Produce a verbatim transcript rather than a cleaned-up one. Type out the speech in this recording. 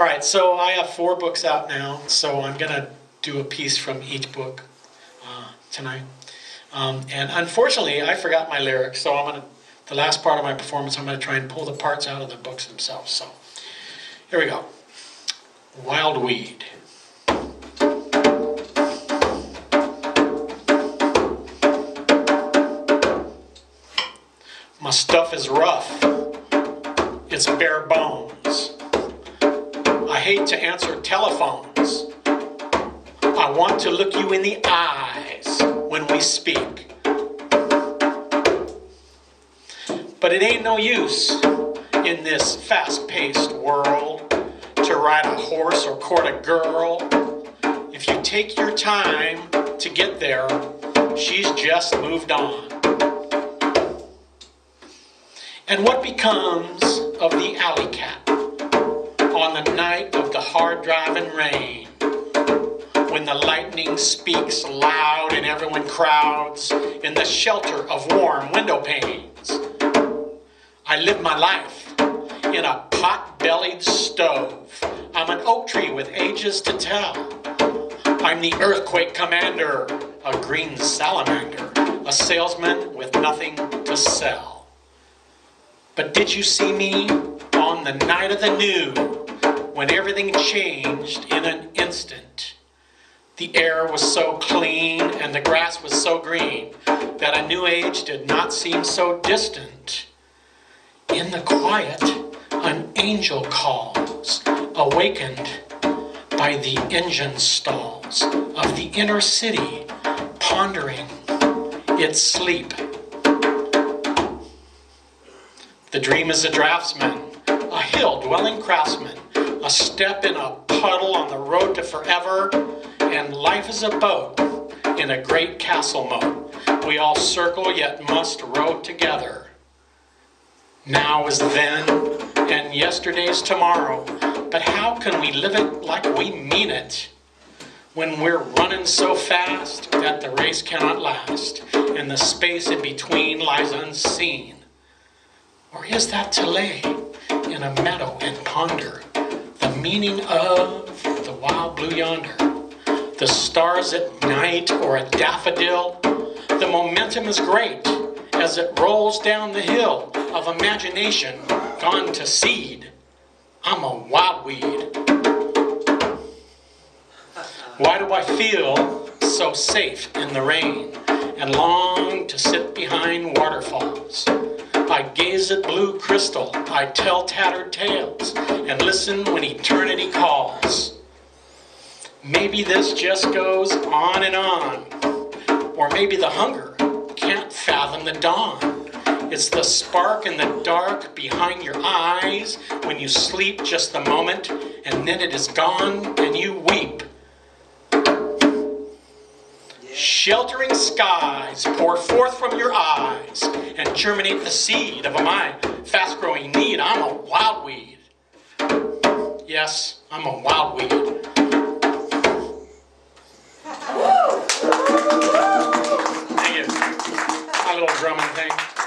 All right, so I have four books out now, so I'm going to do a piece from each book uh, tonight. Um, and unfortunately, I forgot my lyrics, so I'm going to, the last part of my performance, I'm going to try and pull the parts out of the books themselves. So here we go. Wild Weed. My stuff is rough. It's bare bones. I hate to answer telephones. I want to look you in the eyes when we speak. But it ain't no use in this fast-paced world to ride a horse or court a girl. If you take your time to get there, she's just moved on. And what becomes of the alley cat on the night of the hard-driving rain, when the lightning speaks loud and everyone crowds in the shelter of warm window panes? I live my life in a pot-bellied stove. I'm an oak tree with ages to tell. I'm the earthquake commander, a green salamander, a salesman with nothing to sell. But did you see me on the night of the new, when everything changed in an instant? The air was so clean and the grass was so green that a new age did not seem so distant. In the quiet, an angel calls, awakened by the engine stalls of the inner city, pondering its sleep. The dream is a draftsman, a hill-dwelling craftsman, a step in a puddle on the road to forever, and life is a boat in a great castle moat. We all circle yet must row together. Now is then, and yesterday's tomorrow, but how can we live it like we mean it, when we're running so fast that the race cannot last, and the space in between lies unseen? Or is that to lay in a meadow and ponder the meaning of the wild blue yonder, the stars at night, or a daffodil? The momentum is great as it rolls down the hill of imagination gone to seed. I'm a wild weed. Why do I feel so safe in the rain and long to sit behind waterfalls? I gaze at blue crystal, I tell tattered tales, and listen when eternity calls. Maybe this just goes on and on, or maybe the hunger can't fathom the dawn. It's the spark in the dark behind your eyes when you sleep just the moment, and then it is gone and you weep. Yeah. Sheltering skies pour forth from your eyes and germinate the seed of my fast-growing need. I'm a wild weed. Yes, I'm a wild weed. Thank you. My little drumming thing.